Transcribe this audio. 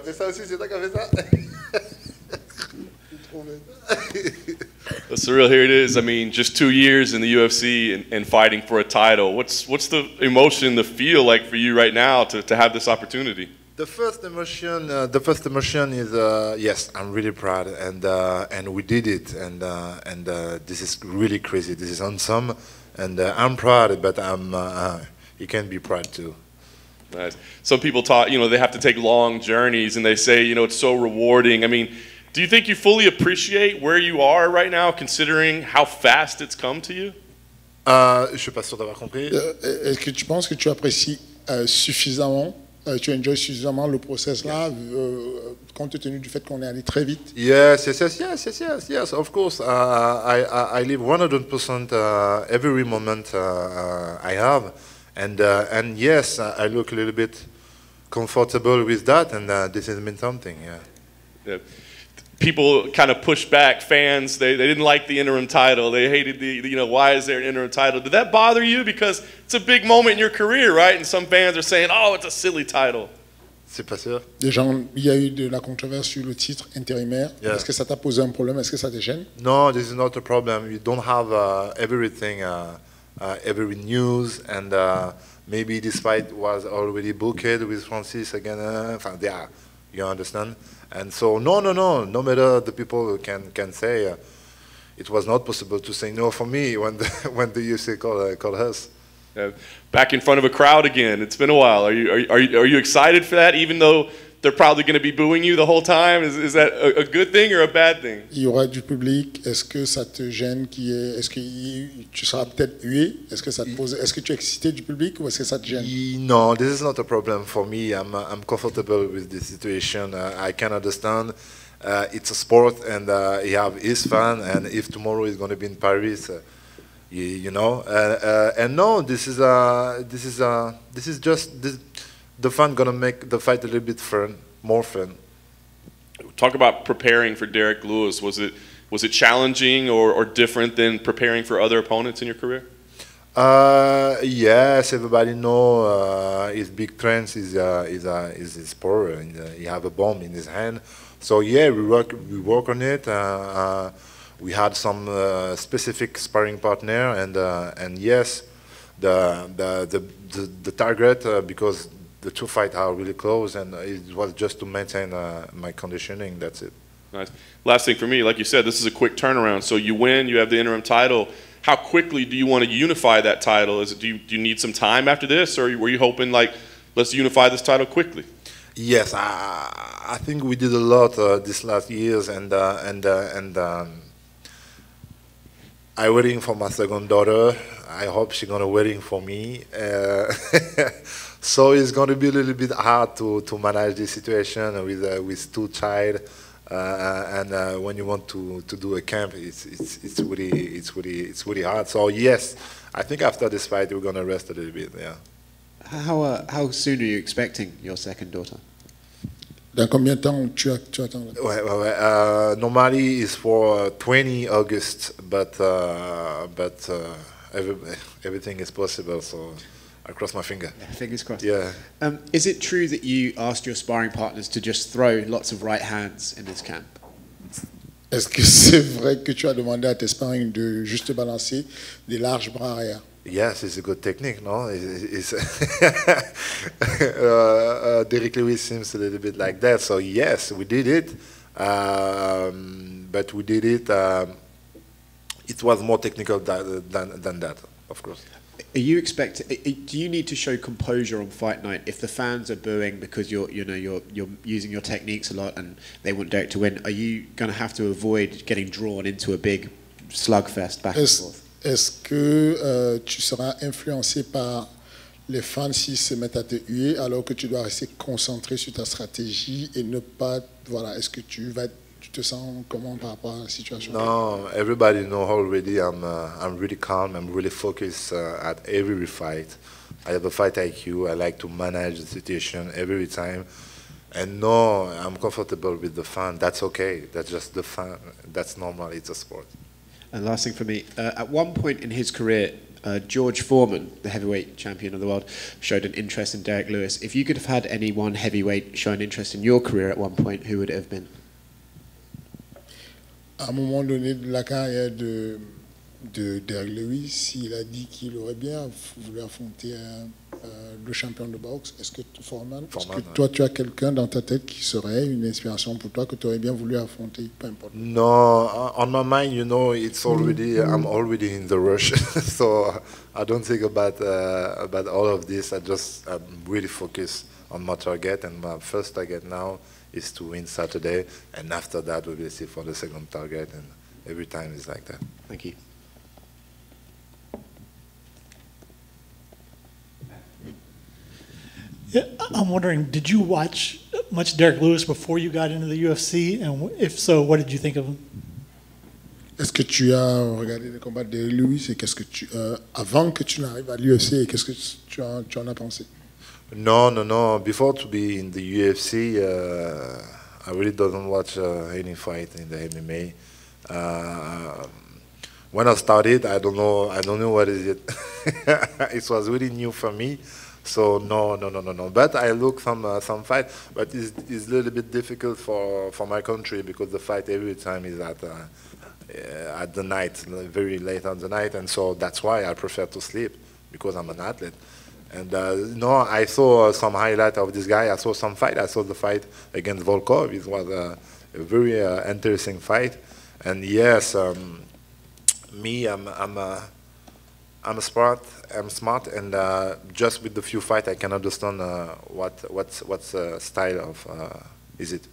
T'as fait ça aussi, c'est toi qui as fait ça? So real, here it is. I mean, just 2 years in the UFC and fighting for a title. What's the emotion, the feel like for you right now to have this opportunity? The first emotion is yes, I'm really proud, and we did it, and this is really crazy. This is awesome, and I'm proud, but I'm you can be proud too. Nice. Some people talk, you know, they have to take long journeys, and they say, you know, it's so rewarding. I mean, do you think you fully appreciate where you are right now, considering how fast it's come to you? Je suis pas sûr d'avoir compris. Est-ce que tu penses que tu apprécies suffisamment, tu enjoy suffisamment le process là, compte tenu du fait qu'on est allé très vite? Yes, of course. I live 100% every moment I have. And yes, I look a little bit comfortable with that, and this has been something, yeah. Yeah. People kind of push back, fans, they didn't like the interim title. They hated the, you know, why is there an interim title? Did that bother you? Because it's a big moment in your career, right? And some fans are saying, oh, it's a silly title. C'est pas sûr. Des gens, il y a eu de la controverse sur le titre intérimaire. Yeah. Est-ce que ça t'a posé un problème? Est-ce que ça te gêne? No, this is not a problem. You don't have everything. Every news, and maybe this fight was already booked with Francis again. Yeah, you understand. And so no matter the people can say it was not possible to say no for me when the UFC called us. Yeah. Back in front of a crowd again. It's been a while. Are you excited for that? Even though they're probably going to be booing you the whole time. Is that a good thing or a bad thing? Il y aura du public. Est-ce que ça te gêne qui est? Est-ce que tu seras peut-être hué? Est-ce que ça te pose? Est-ce que tu es excité du public ou est-ce que ça te gêne? No, this is not a problem for me. I'm comfortable with the situation. I can understand. It's a sport, and he have his fun. And if tomorrow is going to be in Paris, you know. And no, this is just this. The fun gonna make the fight a little bit fun, more fun. Talk about preparing for Derrick Lewis. Was it challenging or different than preparing for other opponents in your career? Yes, everybody know his big strength is his power, and he have a bomb in his hand. So yeah, we work on it. We had some specific sparring partner, and yes, the target because the two fights are really close, and it was just to maintain my conditioning, that's it. Nice. Last thing for me, like you said, this is a quick turnaround. So you win, you have the interim title. How quickly do you want to unify that title? Do you need some time after this, or were you hoping, like, let's unify this title quickly? Yes, I think we did a lot these last years, and I'm waiting for my second daughter. I hope she's going to waiting for me. So it's going to be a little bit hard to manage this situation with two child, and when you want to do a camp, it's really hard. So yes, I think after this fight we're going to rest a little bit. Yeah. How soon are you expecting your second daughter? Dans combien de temps tu attends? Ouais. Normally it's for 20 August, but everything is possible. So. I cross my finger. Yeah, fingers crossed. Yeah. Is it true that you asked your sparring partners to just throw lots of right hands in this camp? Est-ce que c'est vrai que tu as demandé à tes sparring de juste balancer des larges bras arrière? Yes, it's a good technique, no? It's Derrick Lewis seems a little bit like that. So yes, we did it, but we did it. It was more technical than that, of course. Do you need to show composure on fight night if the fans are booing because you're using your techniques a lot and they want Derrick to win? Are you going to have to avoid getting drawn into a big slugfest back and forth? Est-ce que tu seras influencé par les fans s'ils se mettent à te huer alors que tu dois rester concentré sur ta stratégie et ne pas, voilà, est-ce que tu te sens comment par rapport à la situation? No, everybody know already. I'm really calm. I'm really focused at every fight. I have a fight IQ. I like to manage the situation every time. And no, I'm comfortable with the fun. That's okay. That's just the fun. That's normal. It's a sport. And last thing for me, at one point in his career, George Foreman, the heavyweight champion of the world, showed an interest in Derrick Lewis. If you could have had any one heavyweight show an interest in your career at one point, who would it have been? À un moment donné de la carrière de Derrick Lewis, il a dit qu'il aurait bien voulu affronter le champion de boxe. Est-ce que Foreman, toi tu as quelqu'un dans ta tête qui serait une inspiration pour toi que tu aurais bien voulu affronter, peu importe? No, on my mind, you know, it's already I'm already in the rush, so I don't think about all of this. I'm really focused on my target, and my first target now is to win Saturday, and after that we will see for the second target, and every time it's like that. Thank you. Yeah, I'm wondering, did you watch much Derrick Lewis before you got into the UFC, and if so, what did you think of him? Est-ce que tu as regardé les combats de Derrick Lewis et qu'est-ce que tu avant que tu n'arrives à l'UFC et qu'est-ce que tu en as pensé? No, no, no. Before to be in the UFC, I really don't watch any fight in the MMA. When I started, I don't know what is it. It was really new for me. So no. But I look some fight, but it's a little bit difficult for my country because the fight every time is at the night, very late on the night, and so that's why I prefer to sleep because I'm an athlete. And no, I saw some highlight of this guy. I saw some fight. I saw the fight against Volkov. It was a very interesting fight. And yes, me, I'm smart, and just with the few fights, I can understand what style of is it.